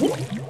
What?